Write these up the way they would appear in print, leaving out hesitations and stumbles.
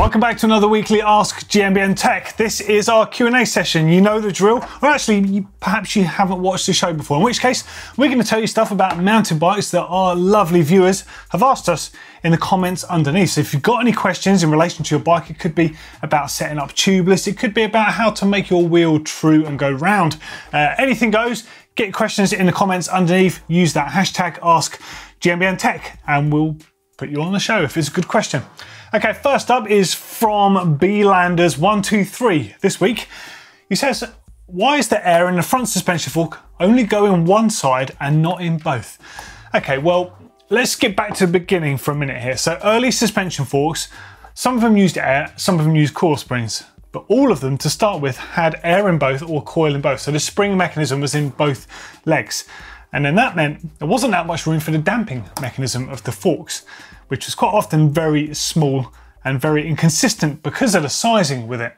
Welcome back to another weekly Ask GMBN Tech. This is our Q&A session. You know the drill. Well, actually, perhaps you haven't watched the show before, in which case we're going to tell you stuff about mountain bikes that our lovely viewers have asked us in the comments underneath. So if you've got any questions in relation to your bike, it could be about setting up tubeless, it could be about how to make your wheel true and go round. Anything goes. Get questions in the comments underneath. Use that hashtag AskGMBNTech and we'll put you on the show if it's a good question. Okay, first up is from Blanders123 this week. He says, why is the air in the front suspension fork only going one side and not in both? Okay, well, let's get back to the beginning for a minute here. So early suspension forks, some of them used air, some of them used coil springs. But all of them to start with had air in both or coil in both. So the spring mechanism was in both legs. And then that meant there wasn't that much room for the damping mechanism of the forks, which was quite often very small and very inconsistent because of the sizing with it.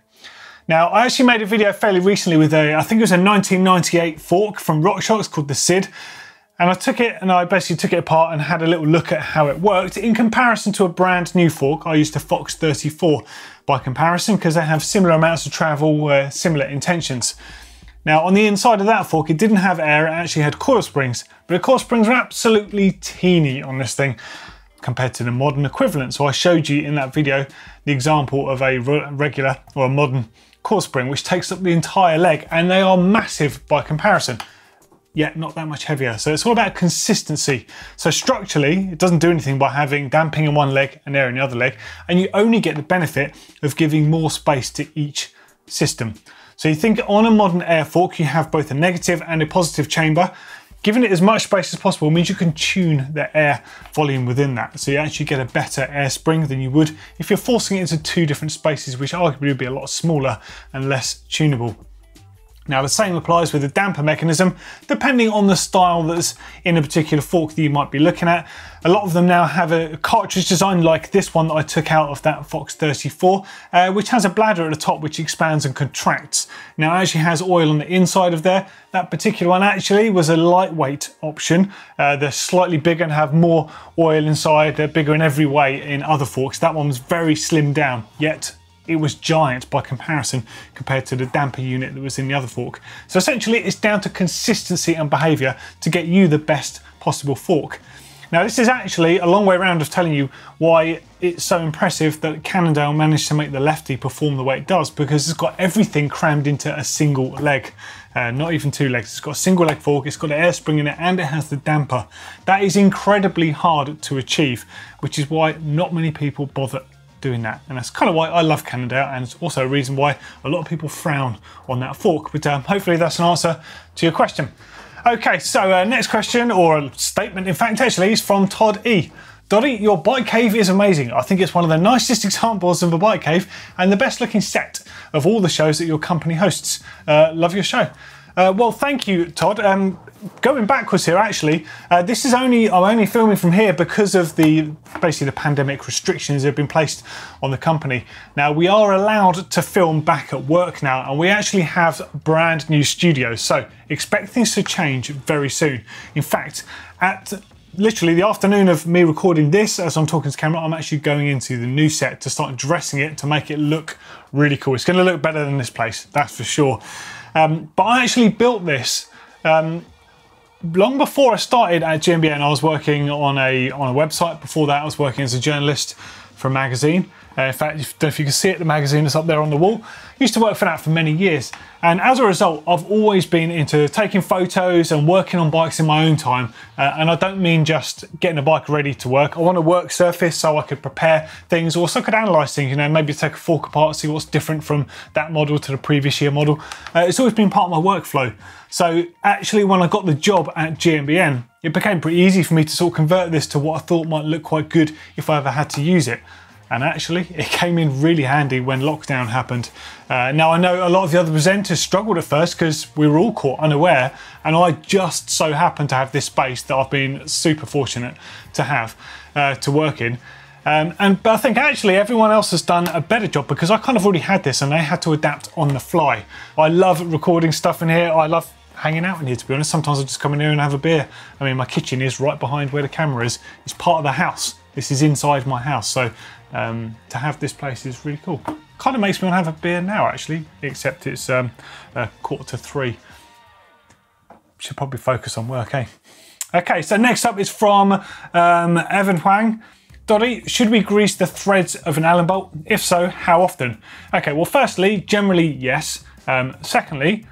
Now, I actually made a video fairly recently with I think it was a 1998 fork from RockShox called the Sid. And I took it and I basically took it apart and had a little look at how it worked in comparison to a brand new fork. I used a Fox 34 by comparison because they have similar amounts of travel, similar intentions. Now on the inside of that fork, it didn't have air, it actually had coil springs, but the coil springs are absolutely teeny on this thing compared to the modern equivalent. So I showed you in that video the example of a regular or a modern coil spring, which takes up the entire leg, and they are massive by comparison. Yet not that much heavier. So it's all about consistency. So structurally, it doesn't do anything by having damping in one leg and air in the other leg, and you only get the benefit of giving more space to each system. So you think on a modern air fork, you have both a negative and a positive chamber. Giving it as much space as possible means you can tune the air volume within that. So you actually get a better air spring than you would if you're forcing it into two different spaces, which arguably would be a lot smaller and less tunable. Now the same applies with the damper mechanism, depending on the style that's in a particular fork that you might be looking at. A lot of them now have a cartridge design like this one that I took out of that Fox 34, which has a bladder at the top which expands and contracts. Now it actually has oil on the inside of there. That particular one actually was a lightweight option. They're slightly bigger and have more oil inside. They're bigger in every way in other forks. That one was very slimmed down, yet it was giant by comparison compared to the damper unit that was in the other fork. So essentially it's down to consistency and behavior to get you the best possible fork. Now this is actually a long way around of telling you why it's so impressive that Cannondale managed to make the Lefty perform the way it does, because it's got everything crammed into a single leg, not even two legs. It's got a single leg fork, it's got an air spring in it, and it has the damper. That is incredibly hard to achieve, which is why not many people bother doing that, and that's kind of why I love Cannondale, and it's also a reason why a lot of people frown on that fork. But hopefully that's an answer to your question. Okay, so next question, or statement in fact actually, is from Todd E. Doddy, your bike cave is amazing. I think it's one of the nicest examples of a bike cave and the best looking set of all the shows that your company hosts. Love your show. Well, thank you, Todd. Going backwards here, actually, this is I'm only filming from here because of basically the pandemic restrictions that have been placed on the company. Now we are allowed to film back at work now, and we actually have brand new studios. So expect things to change very soon. In fact, at literally the afternoon of me recording this, as I'm talking to camera, I'm actually going into the new set to start dressing it to make it look really cool. It's going to look better than this place, that's for sure. But I actually built this long before I started at GMBN. I was working on a website. Before that, I was working as a journalist for a magazine. In fact, don't know if you can see it, the magazine is up there on the wall. I used to work for that for many years. And as a result, I've always been into taking photos and working on bikes in my own time. And I don't mean just getting a bike ready to work. I want a work surface so I could prepare things, or so I could analyse things, you know, maybe take a fork apart, see what's different from that model to the previous year model. It's always been part of my workflow. So actually when I got the job at GMBN, it became pretty easy for me to sort of convert this to what I thought might look quite good if I ever had to use it. And actually, it came in really handy when lockdown happened. Now, I know a lot of the other presenters struggled at first because we were all caught unaware, and I just so happened to have this space that I've been super fortunate to have to work in. But I think actually everyone else has done a better job because I kind of already had this and they had to adapt on the fly. I love recording stuff in here. I love hanging out in here, to be honest. Sometimes I just come in here and have a beer. I mean, my kitchen is right behind where the camera is. It's part of the house. This is inside my house, so to have this place is really cool. Kind of makes me want to have a beer now, actually, except it's 2:45. Should probably focus on work, eh? Okay, so next up is from Evan Huang. Doddy, should we grease the threads of an Allen bolt? If so, how often? Okay, well, firstly, generally, yes. Secondly,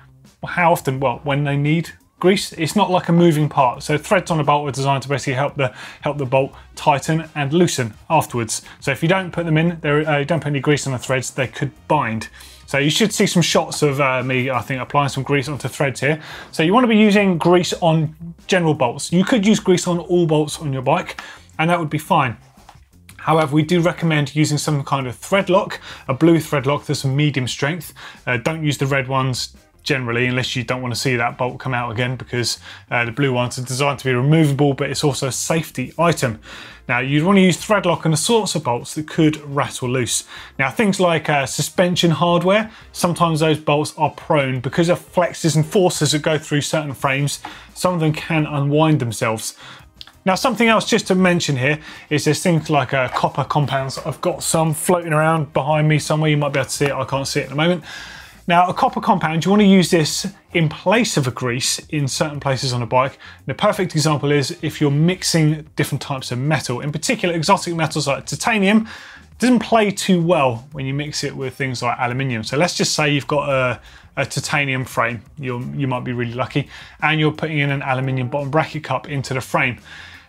how often? Well, when they need grease. It's not like a moving part. So threads on a bolt are designed to basically help the bolt tighten and loosen afterwards. So if you don't put them in, don't put any grease on the threads, they could bind. So you should see some shots of me, I think, applying some grease onto threads here. So you want to be using grease on general bolts. You could use grease on all bolts on your bike, and that would be fine. However, we do recommend using some kind of thread lock, a blue thread lock that's medium strength. Don't use the red ones generally, unless you don't want to see that bolt come out again, because the blue ones are designed to be removable, but it's also a safety item. Now, you'd want to use thread lock on the sorts of bolts that could rattle loose. Now, things like suspension hardware, sometimes those bolts are prone because of flexes and forces that go through certain frames. Some of them can unwind themselves. Now, something else just to mention here is there's things like copper compounds. I've got some floating around behind me somewhere. You might be able to see it. I can't see it at the moment. Now, a copper compound, you want to use this in place of a grease in certain places on a bike. And a perfect example is if you're mixing different types of metal, in particular exotic metals like titanium. It doesn't play too well when you mix it with things like aluminium. So let's just say you've got a titanium frame, you might be really lucky, and you're putting in an aluminium bottom bracket cup into the frame.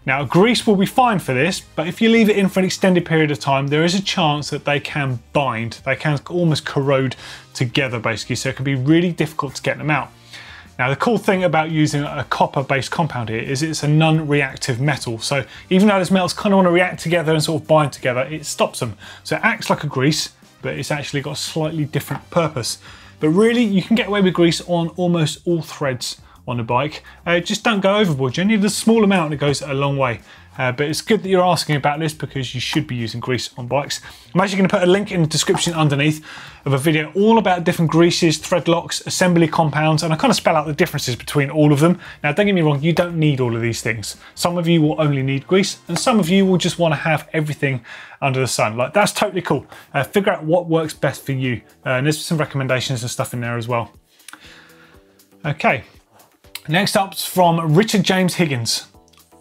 Now, grease will be fine for this, but if you leave it in for an extended period of time, there is a chance that they can bind. They can almost corrode together, basically, so it can be really difficult to get them out. Now, the cool thing about using a copper-based compound here is it's a non-reactive metal. So even though those metals kind of want to react together and sort of bind together, it stops them. So it acts like a grease, but it's actually got a slightly different purpose. But really, you can get away with grease on almost all threads on a bike. Just don't go overboard. You only need a small amount and it goes a long way. But it's good that you're asking about this because you should be using grease on bikes. I'm actually going to put a link in the description underneath of a video all about different greases, thread locks, assembly compounds, and I kind of spell out the differences between all of them. Now, don't get me wrong, you don't need all of these things. Some of you will only need grease, and some of you will just want to have everything under the sun. Like, that's totally cool. Figure out what works best for you. And there's some recommendations and stuff in there as well. Okay. Next up's from Richard James Higgins.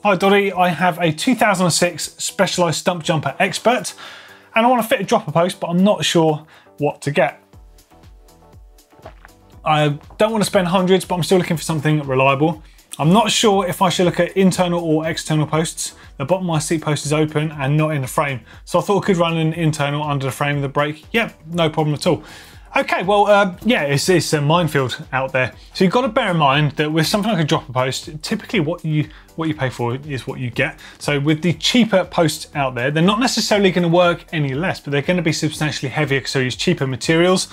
Hi Doddy, I have a 2006 Specialized Stumpjumper Expert and I want to fit a dropper post, but I'm not sure what to get. I don't want to spend hundreds, but I'm still looking for something reliable. I'm not sure if I should look at internal or external posts. The bottom of my seat post is open and not in the frame, so I thought I could run an internal under the frame of the brake. Yep, no problem at all. Okay, well, yeah, it's a minefield out there. So you've got to bear in mind that with something like a dropper post, typically what you pay for is what you get. So with the cheaper posts out there, they're not necessarily going to work any less, but they're going to be substantially heavier because they use cheaper materials.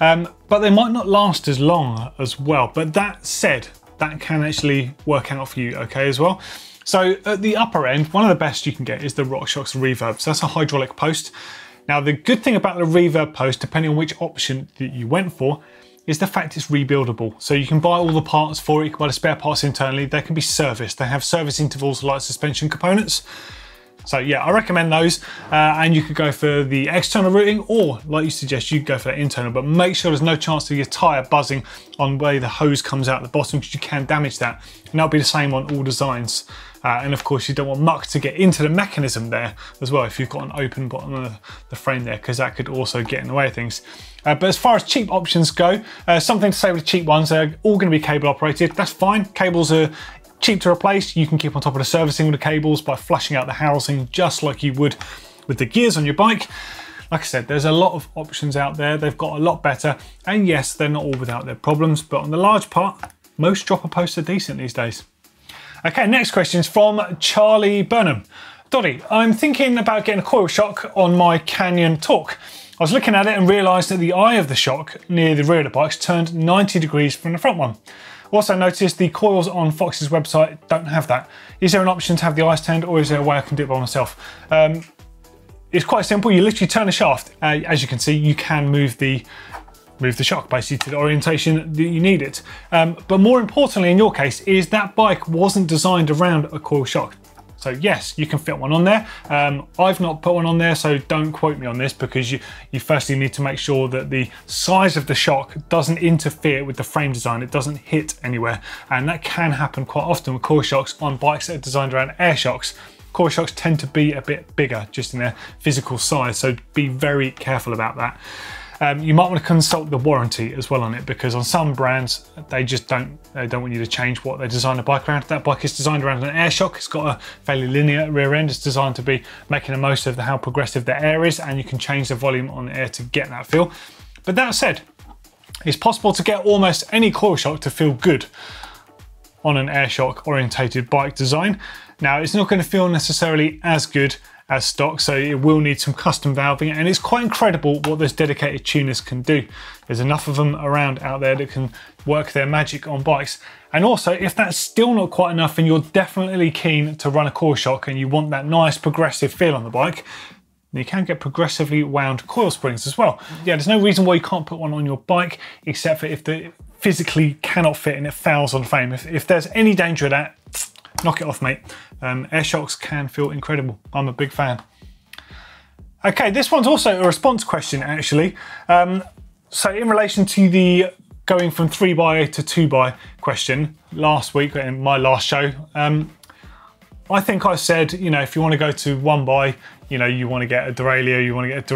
But they might not last as long as well. But that said, that can actually work out for you okay as well. So at the upper end, one of the best you can get is the RockShox Reverb. So that's a hydraulic post. Now, the good thing about the reverb post, depending on which option that you went for, is the fact it's rebuildable. So you can buy all the parts for it, you can buy the spare parts internally, they can be serviced. They have service intervals like suspension components. So yeah, I recommend those. And you could go for the external routing or, like you suggest, you go for that internal, but make sure there's no chance of your tire buzzing on where the hose comes out the bottom, because you can damage that. And that'll be the same on all designs. And of course, you don't want muck to get into the mechanism there as well if you've got an open bottom of the frame there, because that could also get in the way of things. But as far as cheap options go, something to say with the cheap ones, they're all going to be cable operated. That's fine. Cables are cheap to replace. You can keep on top of the servicing with the cables by flushing out the housing just like you would with the gears on your bike. Like I said, there's a lot of options out there. They've got a lot better. And yes, they're not all without their problems, but on the large part, most dropper posts are decent these days. Okay, next question is from Charlie Burnham. Doddy, I'm thinking about getting a coil shock on my Canyon Torque. I was looking at it and realised that the eye of the shock near the rear of the bike's turned 90 degrees from the front one. Also noticed the coils on Fox's website don't have that. Is there an option to have the eyes turned, or is there a way I can do it by myself? It's quite simple. You literally turn the shaft. As you can see, you can move the shock basically to the orientation that you need it. But more importantly in your case is that bike wasn't designed around a coil shock. So yes, you can fit one on there. I've not put one on there, so don't quote me on this, because you firstly need to make sure that the size of the shock doesn't interfere with the frame design. It doesn't hit anywhere. And that can happen quite often with coil shocks on bikes that are designed around air shocks. Coil shocks tend to be a bit bigger just in their physical size, so be very careful about that. You might want to consult the warranty as well on it, because on some brands they just don't want you to change what they design a bike around. That bike is designed around an air shock. It's got a fairly linear rear end. It's designed to be making the most of how progressive the air is, and you can change the volume on the air to get that feel. But that said, it's possible to get almost any coil shock to feel good on an air shock orientated bike design. Now, it's not going to feel necessarily as good as stock, so it will need some custom valving, and it's quite incredible what those dedicated tuners can do. There's enough of them around out there that can work their magic on bikes. And also, if that's still not quite enough and you're definitely keen to run a coil shock and you want that nice progressive feel on the bike, you can get progressively wound coil springs as well. Yeah, there's no reason why you can't put one on your bike, except for if they physically cannot fit and it fouls on frame. If there's any danger of that, knock it off, mate. Air shocks can feel incredible. I'm a big fan. Okay, this one's also a response question, actually. So in relation to the going from 3x to 2x question last week in my last show, I think I said, you know, if you want to go to 1x, you know, you want to get a derailleur, you want to get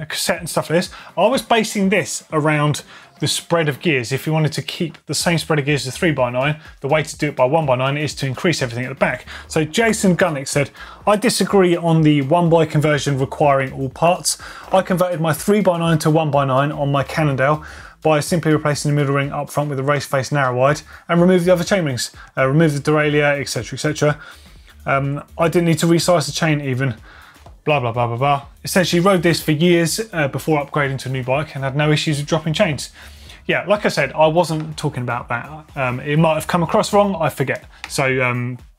a cassette and stuff like this. I was basing this around the spread of gears. If you wanted to keep the same spread of gears as 3x9, the way to do it by 1x9 is to increase everything at the back. So Jason Gunnick said, I disagree on the 1x conversion requiring all parts. I converted my 3x9 to 1x9 on my Cannondale by simply replacing the middle ring up front with a race face narrow wide and remove the other chainrings, remove the derailleur, etc., etc. I didn't need to resize the chain even. Blah, blah, blah, blah, blah. Essentially rode this for years before upgrading to a new bike and had no issues with dropping chains. Yeah, like I said, I wasn't talking about that. It might have come across wrong, I forget. So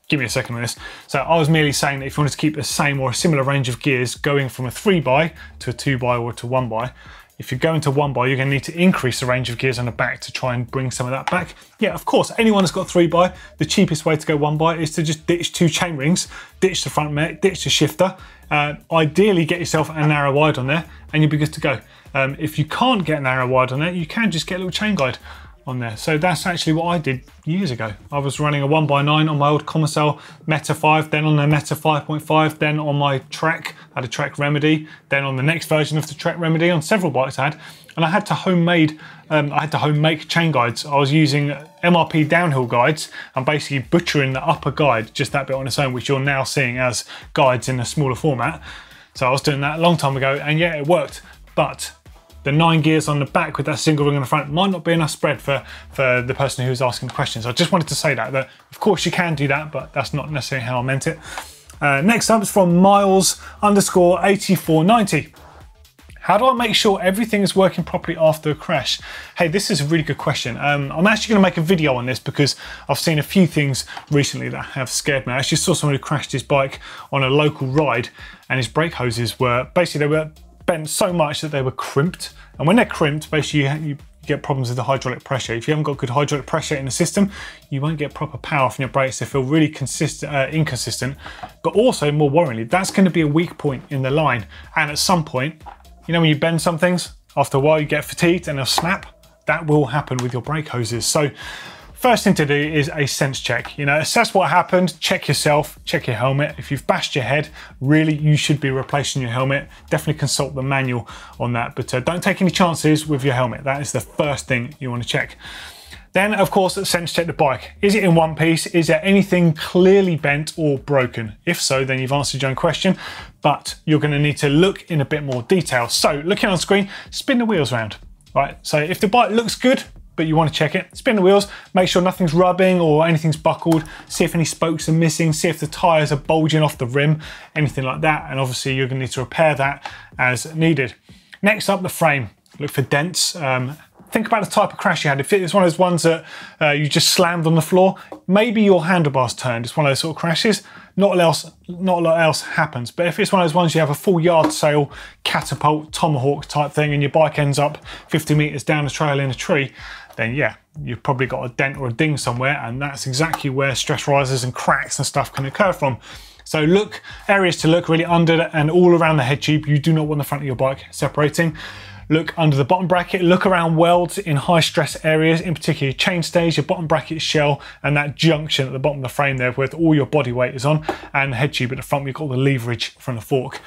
give me a second on this. So I was merely saying that if you wanted to keep the same or a similar range of gears going from a 3x to a 2x or to 1x, if you're going to 1x, you're gonna need to increase the range of gears on the back to try and bring some of that back. Yeah, of course, anyone that's got 3x, the cheapest way to go 1x is to just ditch two chain rings, ditch the front mech, ditch the shifter, ideally get yourself a narrow wide on there and you'll be good to go. If you can't get an narrow wide on there, you can just get a little chain guide on there. So that's actually what I did years ago. I was running a 1x9 on my old Commencal Meta 5, then on the Meta 5.5, then on my Trek. I had a Trek Remedy, then on the next version of the Trek Remedy, on several bikes I had, and I had to home make chain guides. I was using MRP downhill guides and basically butchering the upper guide, just that bit on its own, which you're now seeing as guides in a smaller format. So I was doing that a long time ago, and yeah, it worked. But the 9 gears on the back with that single ring on the front might not be enough spread for the person who's asking questions. I just wanted to say that of course you can do that, but that's not necessarily how I meant it. Next up is from Miles_8490. How do I make sure everything is working properly after a crash? Hey, this is a really good question. I'm actually gonna make a video on this because I've seen a few things recently that have scared me. I actually saw someone who crashed his bike on a local ride and his brake hoses were, basically they were bent so much that they were crimped. And when they're crimped, basically you get problems with the hydraulic pressure. If you haven't got good hydraulic pressure in the system, you won't get proper power from your brakes. They feel really inconsistent, but also more worryingly, that's gonna be a weak point in the line. And at some point, you know, when you bend some things, after a while you get fatigued and they'll snap. That will happen with your brake hoses. So first thing to do is a sense check. You know, assess what happened, check yourself, check your helmet. If you've bashed your head, really you should be replacing your helmet. Definitely consult the manual on that, but don't take any chances with your helmet. That is the first thing you want to check. Then, of course, sense check the bike. Is it in one piece? Is there anything clearly bent or broken? If so, then you've answered your own question, but you're going to need to look in a bit more detail. So, looking on screen, spin the wheels around, right? So if the bike looks good, but you want to check it, spin the wheels, make sure nothing's rubbing or anything's buckled, see if any spokes are missing, see if the tires are bulging off the rim, anything like that, and obviously you're going to need to repair that as needed. Next up, the frame. Look for dents. Think about the type of crash you had. If it's one of those ones that you just slammed on the floor, maybe your handlebars turned. It's one of those sort of crashes. Not a lot else happens. But if it's one of those ones you have a full yard sale, catapult, tomahawk type thing, and your bike ends up 50 meters down a trail in a tree, then yeah, you've probably got a dent or a ding somewhere, and that's exactly where stress rises and cracks and stuff can occur from. So look, areas to look really under and all around the head tube. You do not want the front of your bike separating. Look under the bottom bracket, look around welds in high stress areas, in particular your chainstays, your bottom bracket shell, and that junction at the bottom of the frame there where all your body weight is on, and the head tube at the front, we've got the leverage from the fork.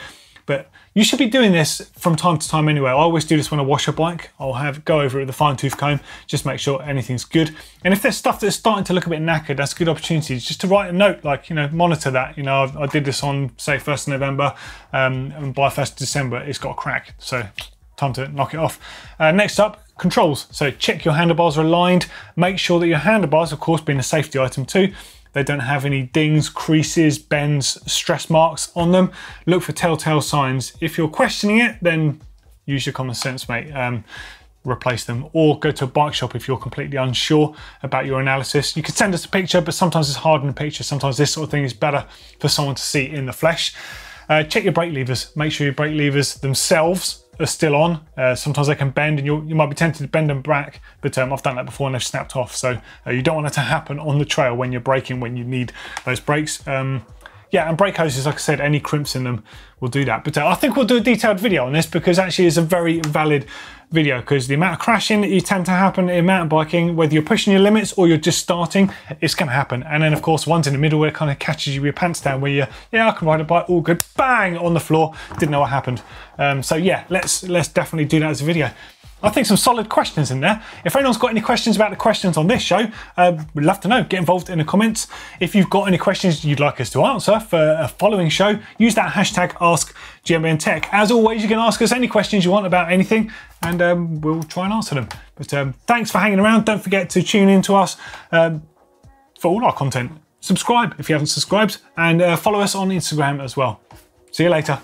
But you should be doing this from time to time anyway. I always do this when I wash a bike. I'll go over it with a fine tooth comb, just make sure everything's good. And if there's stuff that's starting to look a bit knackered, that's a good opportunity just to write a note, like, you know, monitor that. You know, I did this on, say, 1st of November, and by 1st of December, it's got a crack. So time to knock it off. Next up, controls. So check your handlebars are aligned. Make sure that your handlebars, of course, being a safety item too, they don't have any dings, creases, bends, stress marks on them. Look for telltale signs. If you're questioning it, then use your common sense, mate. Replace them, or go to a bike shop if you're completely unsure about your analysis. You could send us a picture, but sometimes it's hard in a picture. Sometimes this sort of thing is better for someone to see in the flesh. Check your brake levers. Make sure your brake levers themselves are still on. Sometimes they can bend and you might be tempted to bend them back, but I've done that before and they've snapped off, so you don't want it to happen on the trail when you're braking, when you need those brakes. Yeah, and brake hoses, like I said, any crimps in them will do that. But I think we'll do a detailed video on this, because actually it's a very valid video, because the amount of crashing that you tend to happen in mountain biking, whether you're pushing your limits or you're just starting, it's going to happen. And then of course one's in the middle where it kind of catches you with your pants down, where you're, yeah, I can ride a bike, all good, bang, on the floor, didn't know what happened. So yeah, let's definitely do that as a video. I think some solid questions in there. If anyone's got any questions about the questions on this show, we'd love to know. Get involved in the comments. If you've got any questions you'd like us to answer for a following show, use that hashtag AskGMBNTech. As always, you can ask us any questions you want about anything, and we'll try and answer them. But thanks for hanging around. Don't forget to tune in to us for all our content. Subscribe if you haven't subscribed, and follow us on Instagram as well. See you later.